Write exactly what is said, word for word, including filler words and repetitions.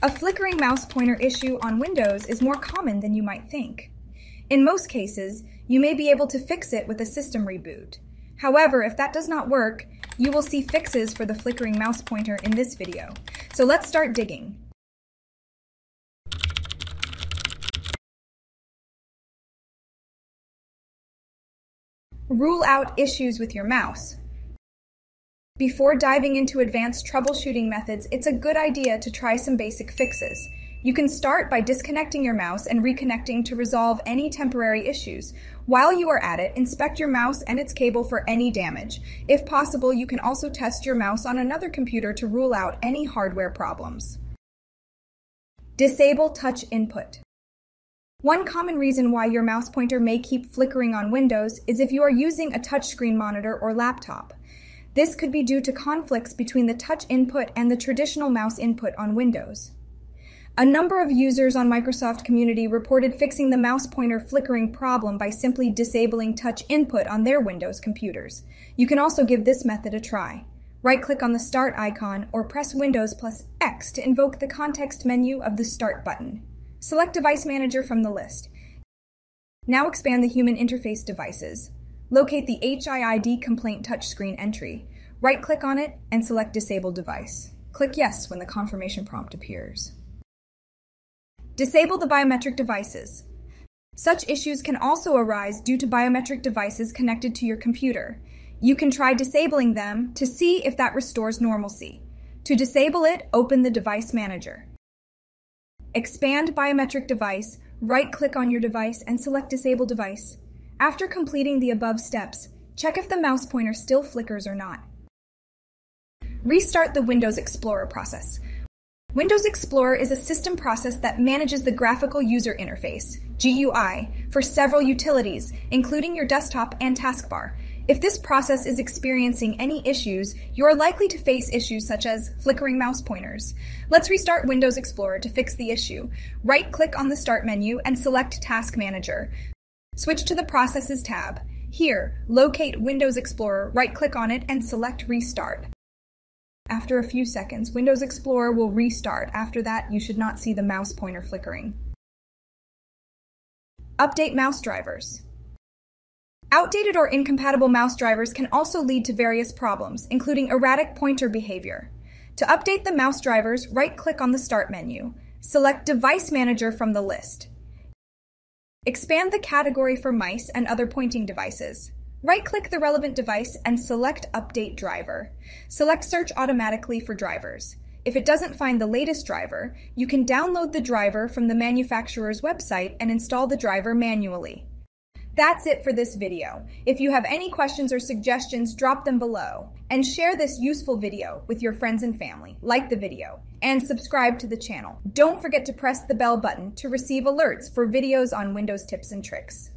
A flickering mouse pointer issue on Windows is more common than you might think. In most cases, you may be able to fix it with a system reboot. However, if that does not work, you will see fixes for the flickering mouse pointer in this video. So let's start digging. Rule out issues with your mouse. Before diving into advanced troubleshooting methods, it's a good idea to try some basic fixes. You can start by disconnecting your mouse and reconnecting to resolve any temporary issues. While you are at it, inspect your mouse and its cable for any damage. If possible, you can also test your mouse on another computer to rule out any hardware problems. Disable touch input. One common reason why your mouse pointer may keep flickering on Windows is if you are using a touchscreen monitor or laptop. This could be due to conflicts between the touch input and the traditional mouse input on Windows. A number of users on Microsoft Community reported fixing the mouse pointer flickering problem by simply disabling touch input on their Windows computers. You can also give this method a try. Right-click on the Start icon or press Windows plus X to invoke the context menu of the Start button. Select Device Manager from the list. Now expand the Human Interface Devices. Locate the H I I D complaint touchscreen entry. Right-click on it and select Disable Device. Click Yes when the confirmation prompt appears. Disable the biometric devices. Such issues can also arise due to biometric devices connected to your computer. You can try disabling them to see if that restores normalcy. To disable it, open the Device Manager. Expand Biometric Device, right-click on your device and select Disable Device. After completing the above steps, check if the mouse pointer still flickers or not. Restart the Windows Explorer process. Windows Explorer is a system process that manages the Graphical User Interface, G U I, for several utilities, including your desktop and taskbar. If this process is experiencing any issues, you are likely to face issues such as flickering mouse pointers. Let's restart Windows Explorer to fix the issue. Right-click on the Start menu and select Task Manager. Switch to the Processes tab. Here, locate Windows Explorer, right-click on it, and select Restart. After a few seconds, Windows Explorer will restart. After that, you should not see the mouse pointer flickering. Update mouse drivers. Outdated or incompatible mouse drivers can also lead to various problems, including erratic pointer behavior. To update the mouse drivers, right-click on the Start menu. Select Device Manager from the list. Expand the category for mice and other pointing devices. Right-click the relevant device and select Update Driver. Select Search Automatically for drivers. If it doesn't find the latest driver, you can download the driver from the manufacturer's website and install the driver manually. That's it for this video. If you have any questions or suggestions, drop them below. And share this useful video with your friends and family. Like the video and subscribe to the channel. Don't forget to press the bell button to receive alerts for videos on Windows tips and tricks.